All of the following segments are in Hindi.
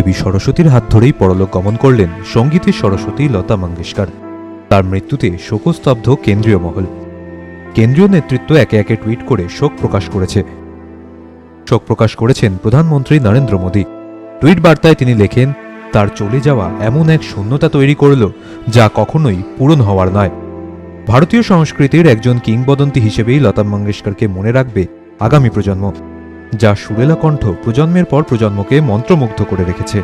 देवी सरस्वती हाथ धरेई परलोक गमन करलें संगीतेर सरस्वती लता मंगेशकर। तार मृत्युते शोकस्तब्ध केंद्रीय महल। केंद्रीय नेतृत्व एके एके ट्वीट करे शोक प्रकाश करेछेन प्रधानमंत्री नरेंद्र मोदी। ट्वीट बार्ताय तिनी लेखेन, तार चले जावा एमन एक शून्यता तैरी करलो जा कखनोई पूरण हवार नय। भारतीय संस्कृतिर एकजन किंबदंती हिसेबेई लता मंगेशकरके मने राखबे आगामी प्रजन्म, जा सुरेला कण्ठ प्रजन्मेर पर प्रजन्मके मंत्रमुग्ध करे रेखेछे।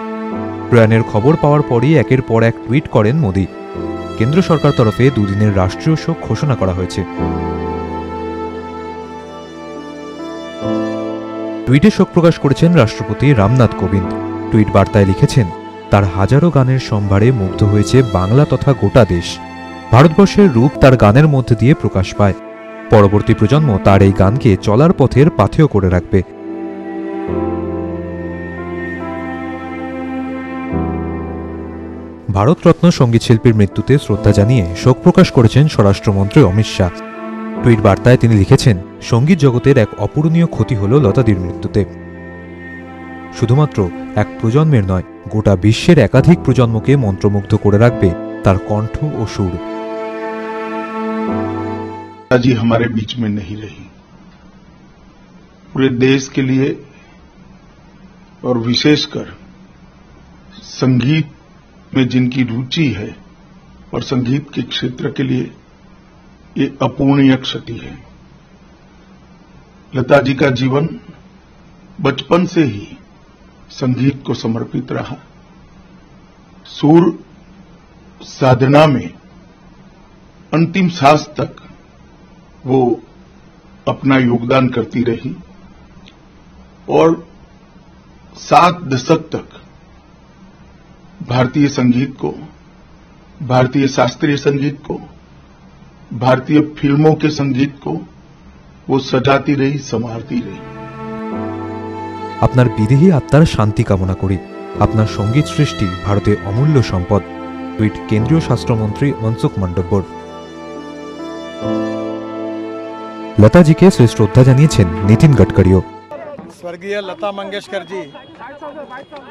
प्रयाणेर खबर पावार परई एकेर पर एक ट्वीट करेन मोदी। केंद्र सरकार तरफे दुदिनेर राष्ट्रीय शोक घोषणा करा हयेछे। ट्वीटे शोक प्रकाश करेछेन राष्ट्रपति रामनाथ कोविंद। ट्वीट बार्ताय लिखेछेन, तार हाजारो गानेर सम्भारे मुग्ध हयेछे बांगला तथा गोटा देश। भारतवर्षेर रूप तार गानेर मध्य दिये प्रकाश पाय। परवर्ती प्रजन्म तार एई गानके चलार पथेर पाथेय करे राखबे। भारत रत्न संगीत शिल्पीर मृत्युते श्रद्धा जानिये शोक प्रकाश करेछेन स्वराष्ट्रमंत्री अमित शाह। ट्वीट बार्ताय तिनी लिखेछेन, संगीत जगतेर एक अपूरणीय क्षति हलो लतादिर मृत्युते। शुधुमात्र एक प्रजन्मेर नय, गोटा विश्वेर एकाधिक प्रजन्मके मंत्रमुग्ध करे राखबे तार कण्ठ और सुर। जी हमारे बीच में नहीं रही, पूरे देश के लिए और विशेषकर संगीत में जिनकी रुचि है और संगीत के क्षेत्र के लिए ये अपूर्णीय क्षति है। लता जी का जीवन बचपन से ही संगीत को समर्पित रहा। सुर साधना में अंतिम सांस तक वो अपना योगदान करती रही और 7 दशक तक भारतीय संगीत को, भारतीय शास्त्रीय संगीत को, भारतीय फिल्मों के संगीत को वो सजाती रही, संवारती रही। आपनार विदेही आत्मार शांति कामना करी। आपनार संगीत सृष्टि भारतेर अमूल्य सम्पद। ट्वीट केंद्रीय स्वास्थ्यमंत्री मनसुख मांडव्य। लता जी के श्रद्धा जानिए नितिन गडकरी। स्वर्गीय लता मंगेशकर जी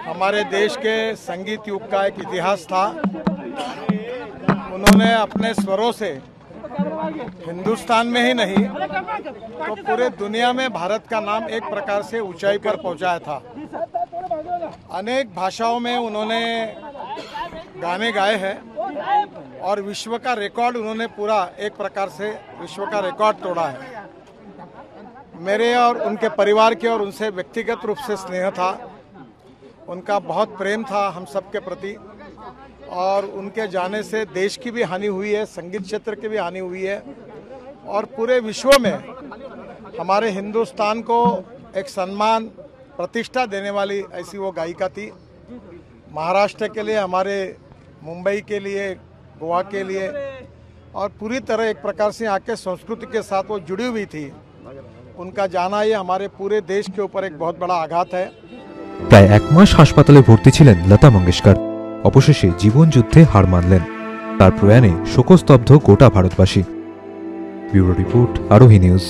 हमारे देश के संगीत युग का एक इतिहास था। उन्होंने अपने स्वरों से हिंदुस्तान में ही नहीं तो पूरे दुनिया में भारत का नाम एक प्रकार से ऊंचाई पर पहुंचाया था। अनेक भाषाओं में उन्होंने गाने गाए हैं और विश्व का रिकॉर्ड उन्होंने पूरा एक प्रकार से विश्व का रिकॉर्ड तोड़ा है। मेरे और उनके परिवार के और उनसे व्यक्तिगत रूप से स्नेह था, उनका बहुत प्रेम था हम सब के प्रति। और उनके जाने से देश की भी हानि हुई है, संगीत क्षेत्र की भी हानि हुई है और पूरे विश्व में हमारे हिंदुस्तान को एक सम्मान, प्रतिष्ठा देने वाली ऐसी वो गायिका थी। महाराष्ट्र के लिए, हमारे मुंबई के लिए, गोवा के लिए और पूरी तरह एक प्रकार से यहाँ के संस्कृति के साथ वो जुड़ी हुई थी। उनका जाना ये हमारे पूरे देश के ऊपर एक बहुत बड़ा आघात है। प्राय एक मास हासपाताले भर्ती छिलेन लता मंगेशकर। अवशेषे जीवन युद्धे हार मानलें। तार प्रयाणे शोकस्तब्ध गोटा भारतवासी। Bureau report, Arohi news.